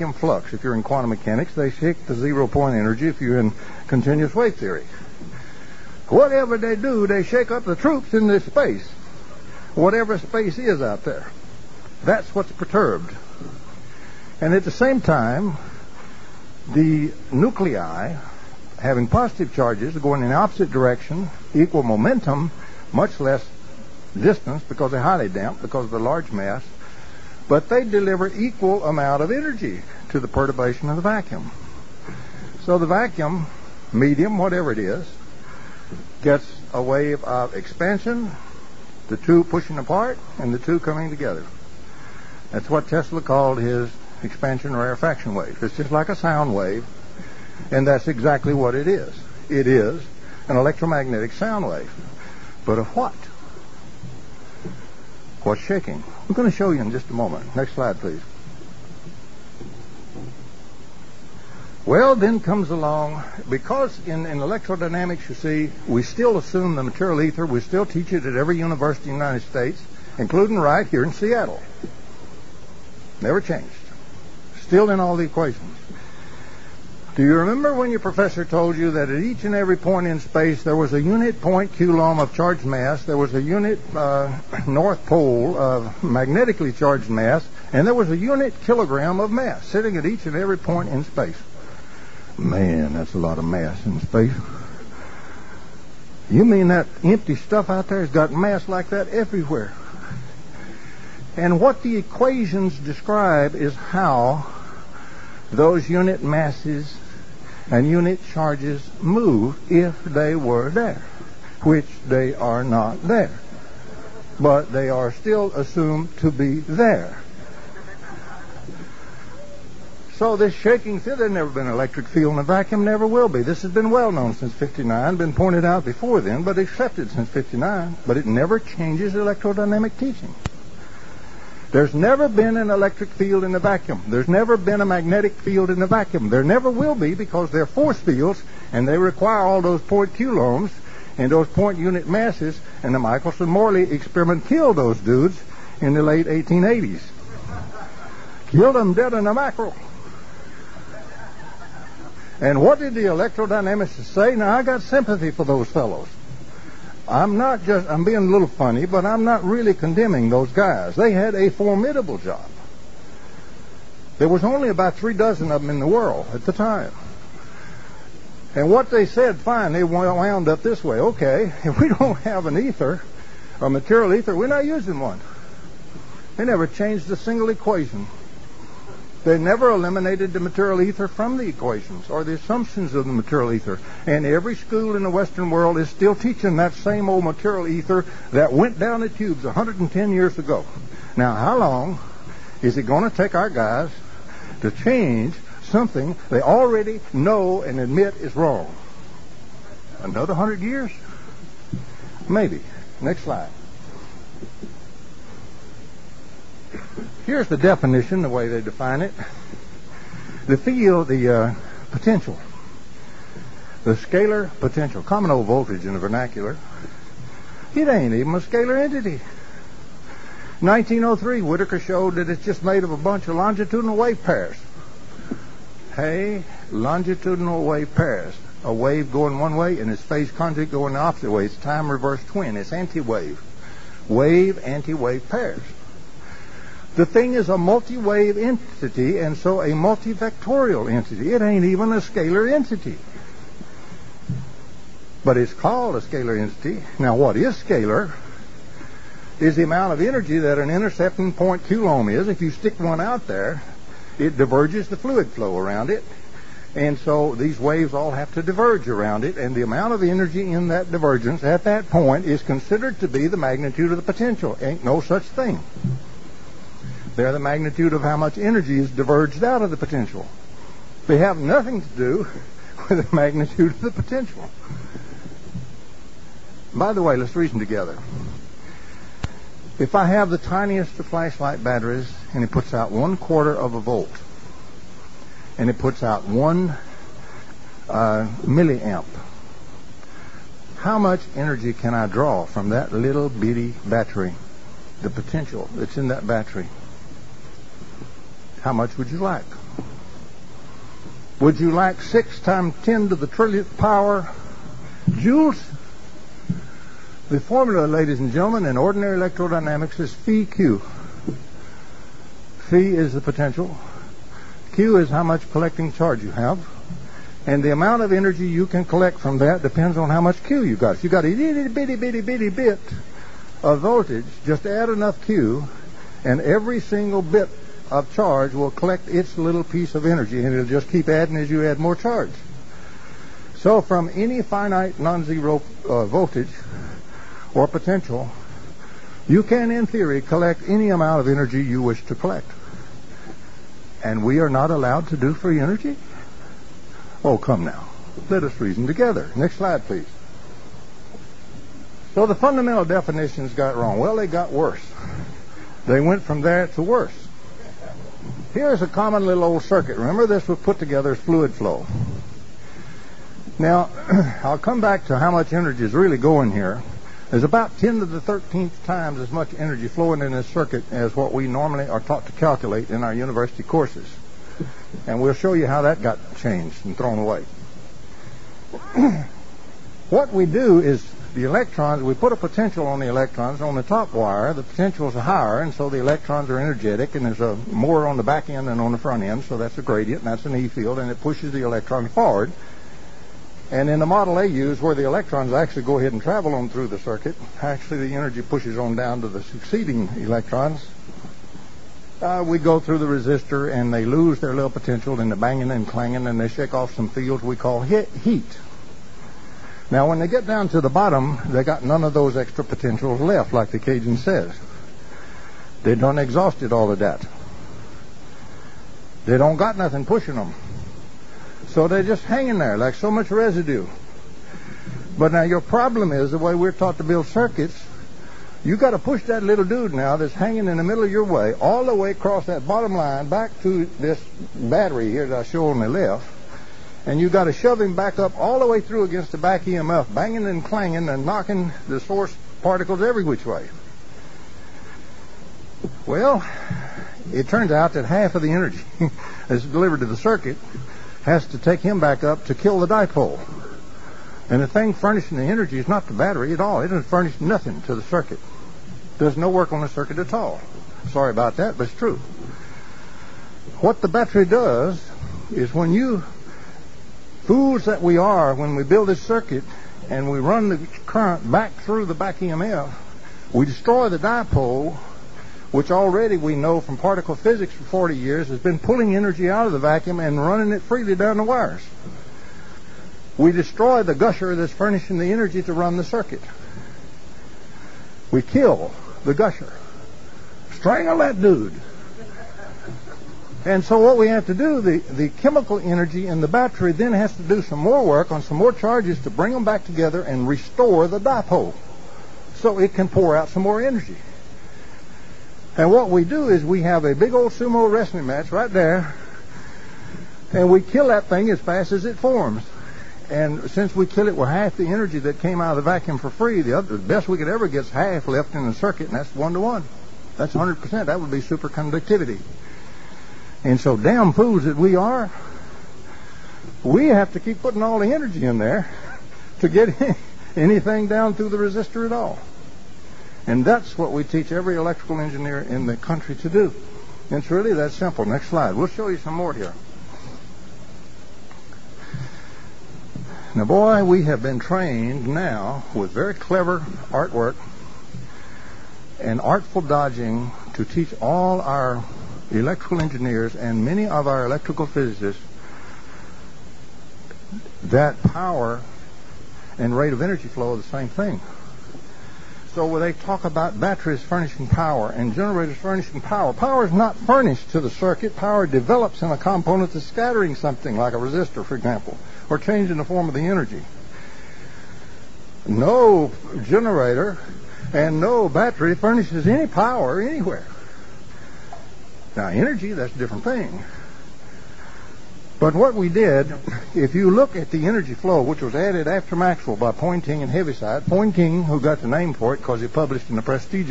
vacuum flux. If you're in quantum mechanics, they seek the zero-point energy if you're in continuous wave theory. Whatever they do, they shake up the troops in this space, whatever space is out there. That's what's perturbed. And at the same time, the nuclei, having positive charges, are going in the opposite direction, equal momentum, much less distance because they're highly damp, because of the large mass, but they deliver equal amount of energy to the perturbation of the vacuum. So the vacuum, medium, whatever it is, gets a wave of expansion, the two pushing apart and the two coming together. That's what Tesla called his expansion rarefaction wave. It's just like a sound wave, and that's exactly what it is. It is an electromagnetic sound wave. But of what? What's shaking? We're going to show you in just a moment. Next slide, please. Well, then comes along, because in electrodynamics, you see, we still assume the material ether. We still teach it at every university in the United States, including right here in Seattle. Never changed. Still in all the equations. Do you remember when your professor told you that at each and every point in space there was a unit point coulomb of charged mass, there was a unit north pole of magnetically charged mass, and there was a unit kilogram of mass sitting at each and every point in space? Man, that's a lot of mass in space. You mean that empty stuff out there has got mass like that everywhere? And what the equations describe is how those unit masses and unit charges move if they were there, which they are not there, but they are still assumed to be there. So this shaking theory, there's never been an electric field in a vacuum, never will be. This has been well known since 59, been pointed out before then, but accepted since 59, but it never changes electrodynamic teaching. There's never been an electric field in a vacuum. There's never been a magnetic field in a vacuum. There never will be, because they're force fields, and they require all those point coulombs and those point unit masses, and the Michelson-Morley experiment killed those dudes in the late 1880s. Killed them dead in a mackerel. And what did the electrodynamicists say? Now, I got sympathy for those fellows. I'm being a little funny, but I'm not really condemning those guys. They had a formidable job. There was only about 3 dozen of them in the world at the time. And what they said, fine, they wound up this way. Okay, if we don't have an ether, a material ether, we're not using one. They never changed a single equation. They never eliminated the material ether from the equations or the assumptions of the material ether. And every school in the Western world is still teaching that same old material ether that went down the tubes 110 years ago. Now, how long is it going to take our guys to change something they already know and admit is wrong? Another 100 years? Maybe. Next slide. Here's the definition, the way they define it. The field, the potential, the scalar potential, common old voltage in the vernacular. It ain't even a scalar entity. 1903, Whittaker showed that it's just made of a bunch of longitudinal wave pairs. Hey, longitudinal wave pairs. A wave going one way and its phase conjugate going the opposite way. It's time reverse twin. It's anti-wave. Wave, anti-wave pairs. The thing is a multi-wave entity, and so a multivectorial entity. It ain't even a scalar entity. But it's called a scalar entity. Now, what is scalar is the amount of energy that an intercepting point coulomb is. If you stick one out there, it diverges the fluid flow around it. And so these waves all have to diverge around it, and the amount of energy in that divergence at that point is considered to be the magnitude of the potential. Ain't no such thing. They're the magnitude of how much energy is diverged out of the potential. They have nothing to do with the magnitude of the potential. By the way, let's reason together. If I have the tiniest of flashlight batteries and it puts out 1/4 of a volt and it puts out 1 milliamp, how much energy can I draw from that little bitty battery, the potential that's in that battery? How much would you like? Would you like 6 × 10⁻³ joules? The formula, ladies and gentlemen, in ordinary electrodynamics is phi Q. Phi is the potential. Q is how much collecting charge you have. And the amount of energy you can collect from that depends on how much Q you got. If you got a itty bitty bitty bitty bit of voltage, just add enough Q, and every single bit of charge will collect its little piece of energy, and it'll just keep adding as you add more charge. So from any finite non-zero voltage or potential, you can, in theory, collect any amount of energy you wish to collect. And we are not allowed to do free energy? Oh, come now. Let us reason together. Next slide, please. So the fundamental definitions got wrong. Well, they got worse. They went from there to worse. Here's a common little old circuit. Remember, this was put together as fluid flow. Now, I'll come back to how much energy is really going here. There's about 10⁻¹³ times as much energy flowing in this circuit as what we normally are taught to calculate in our university courses. And we'll show you how that got changed and thrown away. What we do is the electrons, we put a potential on the electrons on the top wire. The potentials are higher, and so the electrons are energetic, and there's more on the back end than on the front end, so that's a gradient, and that's an E field, and it pushes the electron forward. And in the model they use, where the electrons actually go ahead and travel on through the circuit, actually the energy pushes on down to the succeeding electrons. We go through the resistor, and they lose their little potential in the banging and clanging, and they shake off some fields we call heat. Now, when they get down to the bottom, they got none of those extra potentials left, like the Cajun says. They done exhausted all of that. They don't got nothing pushing them. So they're just hanging there like so much residue. But now your problem is, the way we're taught to build circuits, you got to push that little dude now that's hanging in the middle of your way all the way across that bottom line back to this battery here that I show on the left. And you've got to shove him back up all the way through against the back EMF, banging and clanging and knocking the source particles every which way. Well, it turns out that half of the energy that's delivered to the circuit has to take him back up to kill the dipole. And the thing furnishing the energy is not the battery at all. It doesn't furnish nothing to the circuit. There's no work on the circuit at all. Sorry about that, but it's true. What the battery does is, when you fools that we are, when we build this circuit and we run the current back through the back EMF, we destroy the dipole, which already we know from particle physics for 40 years has been pulling energy out of the vacuum and running it freely down the wires. We destroy the gusher that's furnishing the energy to run the circuit. We kill the gusher. Strangle that dude. And so what we have to do, the chemical energy in the battery then has to do some more work on some more charges to bring them back together and restore the dipole so it can pour out some more energy. And what we do is, we have a big old sumo wrestling match right there, and we kill that thing as fast as it forms. And since we kill it with half the energy that came out of the vacuum for free, the best we could ever get is half left in the circuit, and that's 1:1. That's 100%. That would be superconductivity. And so, damn fools that we are, we have to keep putting all the energy in there to get anything down through the resistor at all. And that's what we teach every electrical engineer in the country to do. It's really that simple. Next slide. We'll show you some more here. Now, boy, we have been trained now with very clever artwork and artful dodging to teach all our electrical engineers and many of our electrical physicists that power and rate of energy flow are the same thing. So when they talk about batteries furnishing power and generators furnishing power, power is not furnished to the circuit. Power develops in a component that's scattering something, like a resistor, for example, or changing the form of the energy. No generator and no battery furnishes any power anywhere. Now, energy, that's a different thing. But what we did, if you look at the energy flow, which was added after Maxwell by Poynting and Heaviside, Poynting, who got the name for it because he published in the prestigious